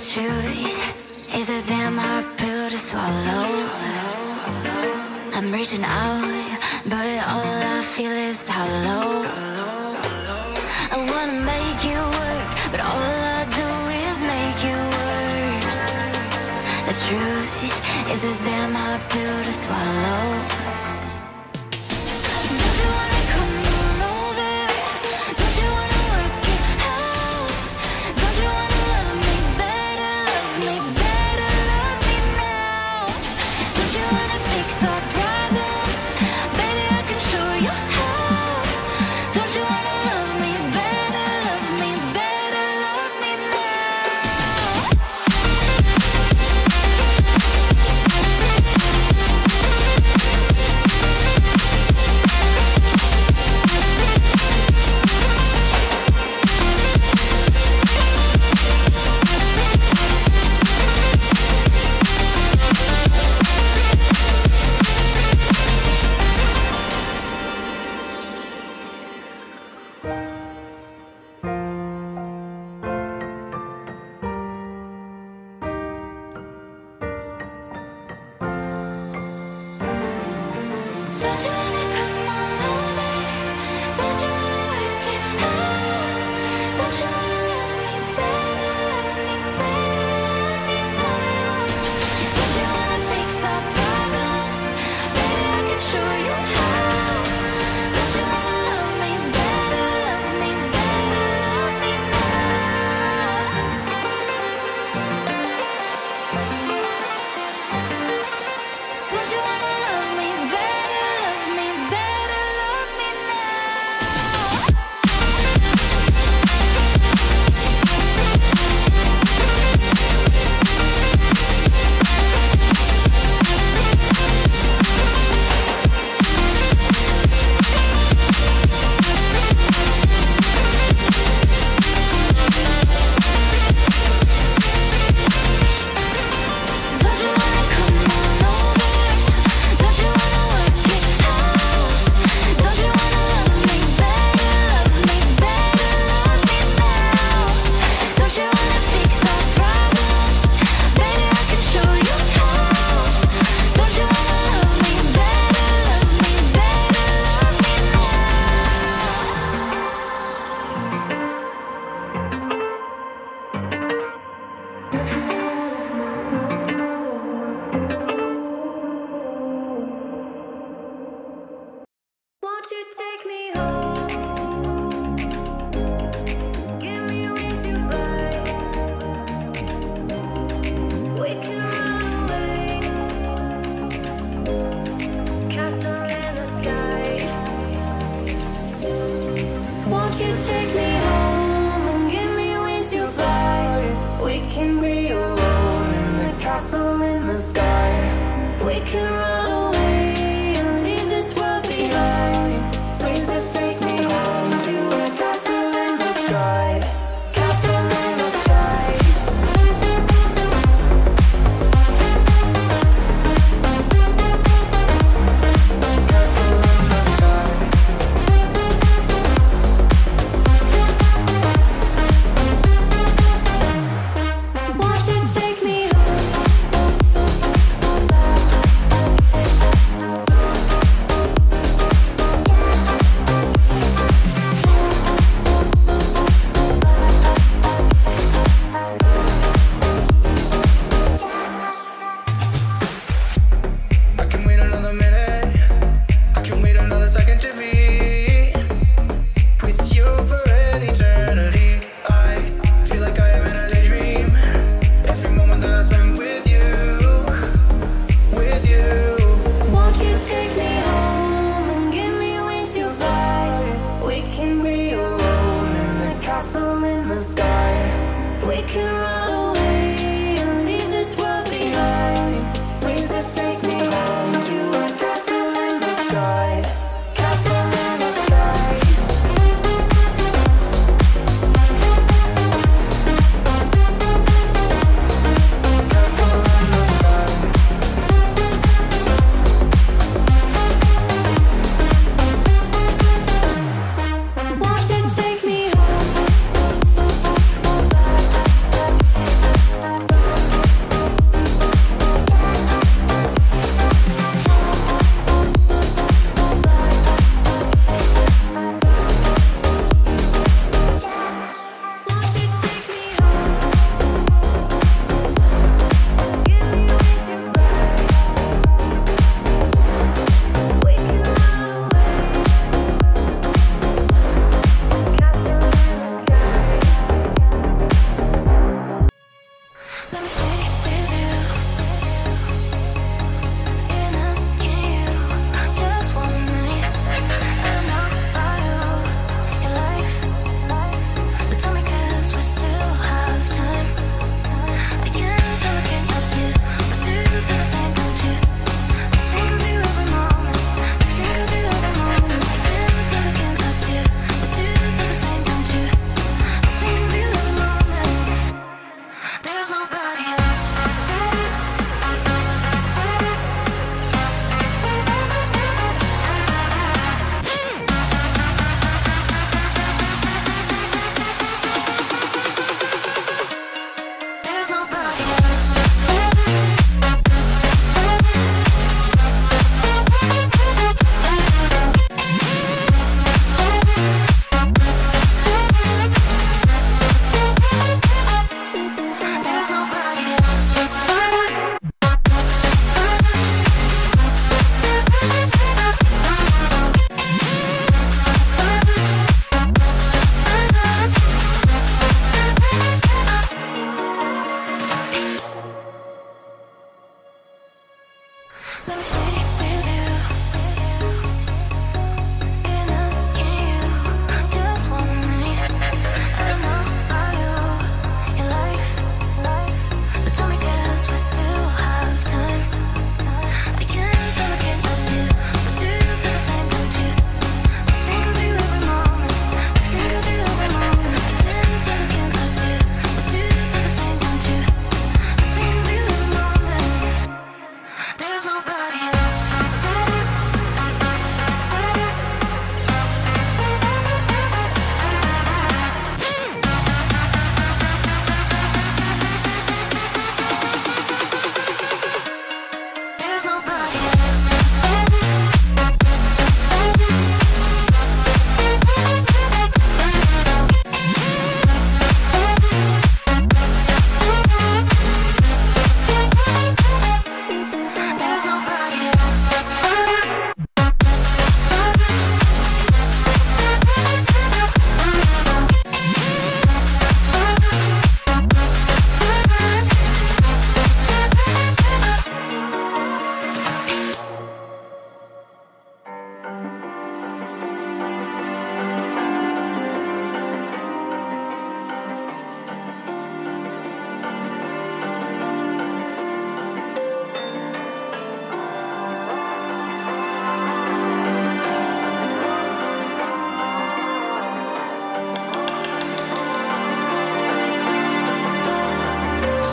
The truth is a damn hard pill to swallow. I'm reaching out, but all I feel is hollow. I wanna make you work, but all I do is make you worse. The truth is a damn hard pill to swallow.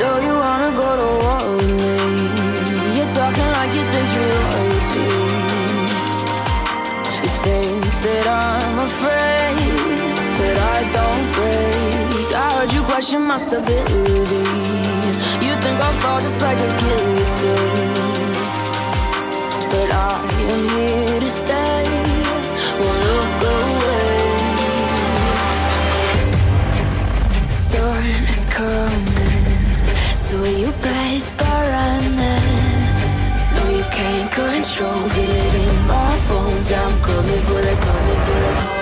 So you wanna go to war with me? You're talking like you think you're royalty. You think that I'm afraid, but I don't break. I heard you question my stability. You think I'll fall just like a guillotine, but I am here to stay. Won't look away. The storm is coming, so you better start running. No, you can't control, feel it in my bones. I'm coming for the, coming for the.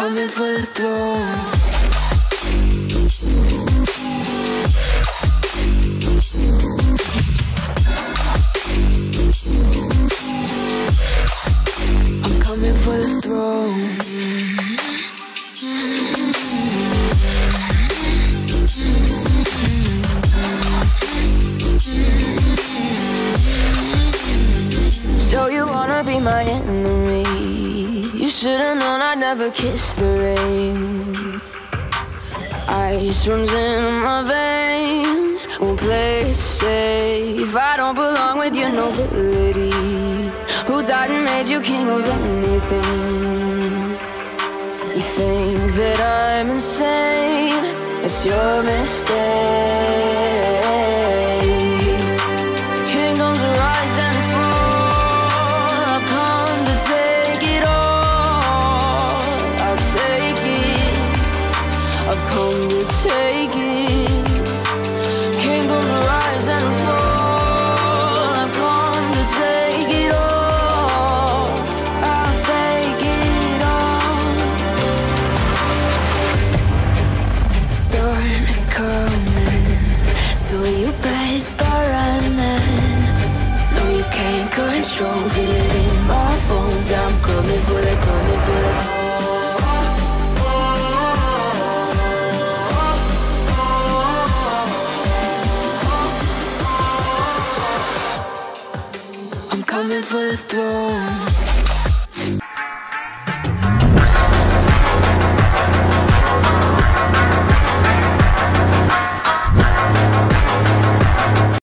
Coming for the throne. Never kissed the rain. Ice runs in my veins. Won't play safe. I don't belong with your nobility. Who died and made you king of anything? You think that I'm insane? It's your mistake. Take it. Kingdoms rise and fall. I've come to take it all. I'll take it all. The storm is coming, so you better start running. No, you can't control, feel it in my bones. I'm coming for the, coming for the. Coming for the throne.